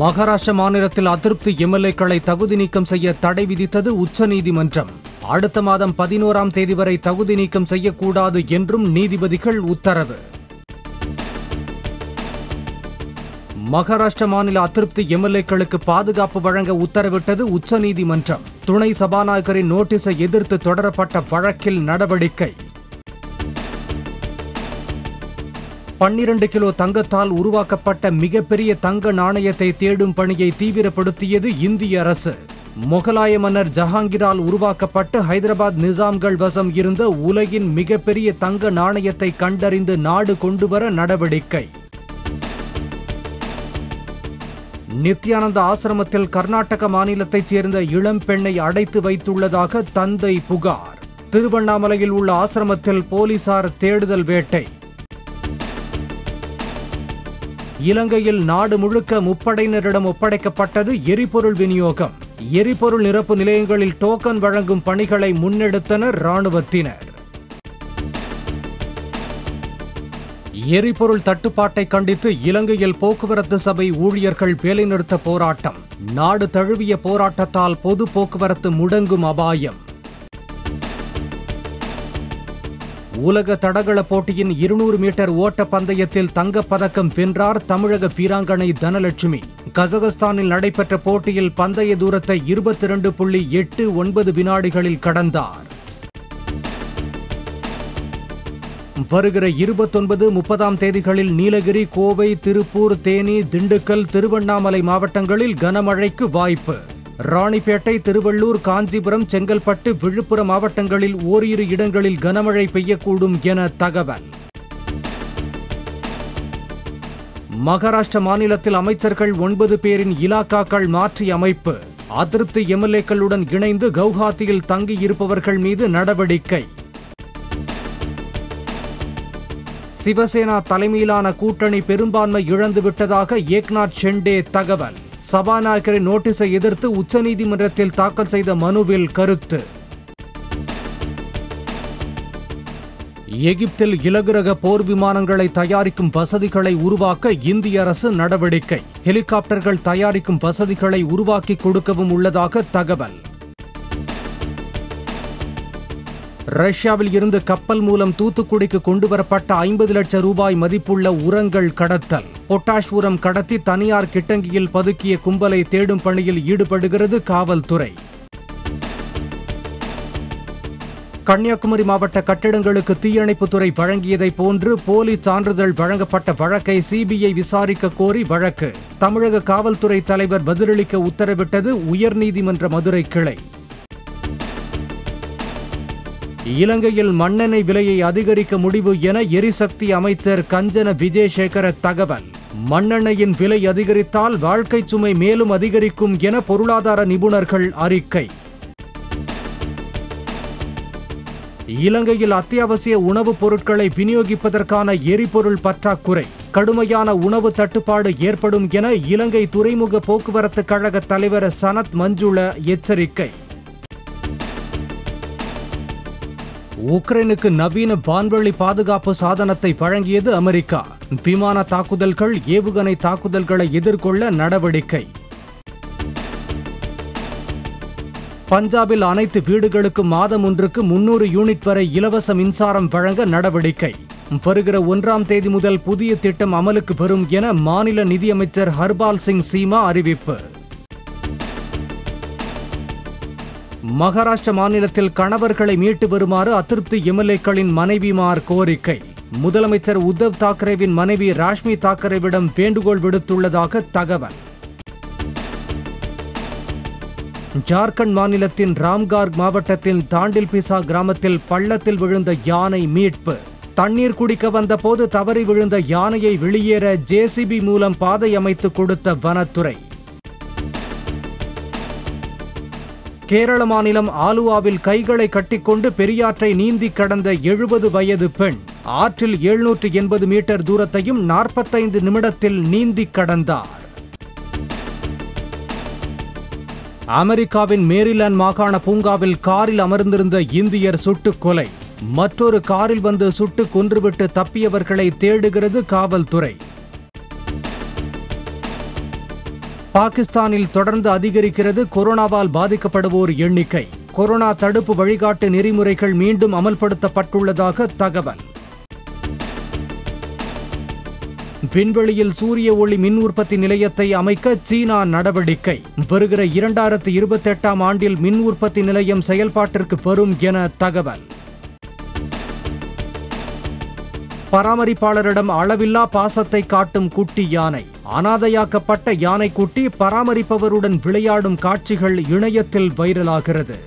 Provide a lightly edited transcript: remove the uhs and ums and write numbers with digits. மகாராஷ்டிர மாநிலத்தில் அதிருப்தி எம்எல்ஏக்களை தகுதி நீக்கம் செய்ய தடை விதித்தது உச்சநீதிமன்றம். அடுத்த மாதம் 11ஆம் தேதி வரை தகுதி நீக்கம் செய்யக்கூடாது என்றும் நீதிபதிகள் உத்தரவு. மகாராஷ்டிர மாநில அதிருப்தி எம்எல்ஏக்களுக்கு பாதுகாப்பு வழங்க உத்தரவிட்டது உச்சநீதிமன்றம். துணை சபாநாயகரின் நோட்டீஸை எதிர்த்து தொடரப்பட்ட வழக்கில் நடவடிக்கை. 12 கிலோ தங்கத்தால் உருவாக்கப்பட்ட மிகப்பெரிய தங்க நாணயத்தை தேடும் பணியை தீவிரப்படுத்தியது இந்திய அரசு. முகலாய மன்னர் ஜஹாங்கிரால் உருவாக்கப்பட்டு ஹைதராபாத் நிசாம்கள் வசம் இருந்த உலகின் மிகப்பெரிய தங்க நாணயத்தை கண்டறிந்து நாடு கொண்டுவர நடவடிக்கை. நித்யானந்த ஆசிரமத்தில் கர்நாடக மாநிலத்தைச் சேர்ந்த இளம் பெண்ணை அடைத்து வைத்துள்ளதாக தந்தை புகார். திருவண்ணாமலையில் உள்ள ஆசிரமத்தில் போலீசார் தேடுதல் வேட்டை. இலங்கையில் நாடு முழுக்க முப்படையினரிடம் ஒப்படைக்கப்பட்டது எரிபொருள் விநியோகம். எரிபொருள் நிரப்பு நிலையங்களில் டோக்கன் வழங்கும் பணிகளை முன்னெடுத்தனர் ராணுவத்தினர். எரிபொருள் தட்டுப்பாட்டை கண்டித்து இலங்கையில் போக்குவரத்து சபை ஊழியர்கள் வேலைநிறுத்த போராட்டம். நாடு தழுவிய போராட்டத்தால் பொது போக்குவரத்து முடங்கும் அபாயம். உலக தடகள போட்டியின் 200 மீட்டர் ஓட்ட பந்தயத்தில் தங்கப்பதக்கம் வென்றார் தமிழக வீராங்கனை தனலட்சுமி. கசகஸ்தானில் நடைபெற்ற போட்டியில் பந்தய தூரத்தை 22.89 வினாடிகளில் கடந்தார். வருகிற 29, 30ஆம் தேதிகளில் நீலகிரி, கோவை, திருப்பூர், தேனி, திண்டுக்கல், திருவண்ணாமலை மாவட்டங்களில் கனமழைக்கு வாய்ப்பு. ராணிப்பேட்டை, திருவள்ளூர், காஞ்சிபுரம், செங்கல்பட்டு, விழுப்புரம் மாவட்டங்களில் ஓரிரு இடங்களில் கனமழை பெய்யக்கூடும் என தகவல். மகாராஷ்டிர மாநிலத்தில் அமைச்சர்கள் 9 பேரின் இலாக்காக்கள் மாற்றி அமைப்பு. அதிருப்தி எம்எல்ஏக்களுடன் இணைந்து கவுஹாத்தியில் தங்கியிருப்பவர்கள் மீது நடவடிக்கை. சிவசேனா தலைமையிலான கூட்டணி பெரும்பான்மை இழந்துவிட்டதாக ஏக்நாத் ஷெண்டே தகவல். சபாநாயகரின் நோட்டீஸை எதிர்த்து உச்சநீதிமன்றத்தில் தாக்கல் செய்த மனுவில் கருத்து. எகிப்தில் இலகுரக போர் விமானங்களை தயாரிக்கும் வசதிகளை உருவாக்க இந்திய அரசு நடவடிக்கை. ஹெலிகாப்டர்கள் தயாரிக்கும் வசதிகளை உருவாக்கி கொடுக்கவும் உள்ளதாக தகவல். ரஷ்யாவில் இருந்து கப்பல் மூலம் தூத்துக்குடிக்கு கொண்டுவரப்பட்ட 50 லட்சம் ரூபாய் மதிப்புள்ள உரங்கள் கடத்தல். பொட்டாஷ் உரம் கடத்தி தனியார் கிட்டங்கியில் பதுக்கிய கும்பலை தேடும் பணியில் ஈடுபடுகிறது காவல்துறை. கன்னியாகுமரி மாவட்ட கட்டிடங்களுக்கு தீயணைப்புத்துறை வழங்கியதை போன்று போலி சான்றிதழ் வழங்கப்பட்ட வழக்கை சிபிஐ விசாரிக்க கோரி வழக்கு. தமிழக காவல்துறை தலைவர் பதிலளிக்க உத்தரவிட்டது உயர்நீதிமன்ற மதுரை கிளை. இலங்கையில் மண்ணெண்ணெய் விலையை அதிகரிக்க முடிவு என எரிசக்தி அமைச்சர் கஞ்சன விஜயசேகர தகவல். மண்ணெண்ணெயின் விலை அதிகரித்தால் வாழ்க்கை சுமை மேலும் அதிகரிக்கும் என பொருளாதார நிபுணர்கள் அறிக்கை. இலங்கையில் அத்தியாவசிய உணவுப் பொருட்களை விநியோகிப்பதற்கான எரிபொருள் பற்றாக்குறை. கடுமையான உணவு தட்டுப்பாடு ஏற்படும் என இலங்கை துறைமுக போக்குவரத்து கழக தலைவர் சனத் மஞ்சுள எச்சரிக்கை. உக்ரைனுக்கு நவீன வான்வழி பாதுகாப்பு சாதனத்தை வழங்கியது அமெரிக்கா. விமான தாக்குதல்கள், ஏவுகணை தாக்குதல்களை எதிர்கொள்ள நடவடிக்கை. பஞ்சாபில் அனைத்து வீடுகளுக்கும் மாதம் ஒன்றுக்கு 300 யூனிட் வரை இலவச மின்சாரம் வழங்க நடவடிக்கை. வருகிற 1ஆம் தேதி முதல் புதிய திட்டம் அமலுக்கு வரும் என மாநில நிதியமைச்சர் ஹர்பால் சிங் சீமா அறிவிப்பு. மகாராஷ்டிர மாநிலத்தில் கணவர்களை மீட்டு வருமாறு அதிருப்தி எம்எல்ஏக்களின் மனைவிமார் கோரிக்கை. முதலமைச்சர் உத்தவ் தாக்கரேவின் மனைவி ராஷ்மி தாக்கரேவிடம் வேண்டுகோள் விடுத்துள்ளதாக தகவல். ஜார்க்கண்ட் மாநிலத்தின் ராம்கார்க் மாவட்டத்தின் தாண்டில்பிசா கிராமத்தில் பள்ளத்தில் விழுந்த யானை மீட்பு. தண்ணீர் குடிக்க வந்தபோது தவறி விழுந்த யானையை வெளியேற ஜேசிபி மூலம் பாதை அமைத்து கொடுத்த வனத்துறை. கேரள மாநிலம் ஆலுவாவில் கைகளை கட்டிக்கொண்டு பெரியாற்றை நீந்தி கடந்த 70 வயது பெண் ஆற்றில் 780 மீட்டர் தூரத்தையும் 45 நிமிடத்தில் நீந்தி கடந்தார். அமெரிக்காவின் மேரிலாந்து மாகாண பூங்காவில் காரில் அமர்ந்திருந்த இந்தியர் சுட்டுக் கொலை. மற்றொரு காரில் வந்து சுட்டு கொன்றுவிட்டு தப்பியவர்களை தேடுகிறது காவல்துறை. பாகிஸ்தானில் தொடர்ந்து அதிகரிக்கிறது கொரோனாவால் பாதிக்கப்படுவோர் எண்ணிக்கை. கொரோனா தடுப்பு வழிகாட்டு நெறிமுறைகள் மீண்டும் அமல்படுத்தப்பட்டுள்ளதாக தகவல். விண்வெளியில் சூரிய ஒளி மின் உற்பத்தி நிலையத்தை அமைக்க சீனா நடவடிக்கை. வருகிற 2028 ஆண்டில் மின் உற்பத்தி நிலையம் செயல்பாட்டிற்கு வரும் என தகவல். பராமரிப்பாளரிடம் அளவில்லா பாசத்தை காட்டும் குட்டி யானை. அனாதையாக்கப்பட்ட யானைக்குட்டி பராமரிப்பவருடன் விளையாடும் காட்சிகள் இணையத்தில் வைரலாகிறது.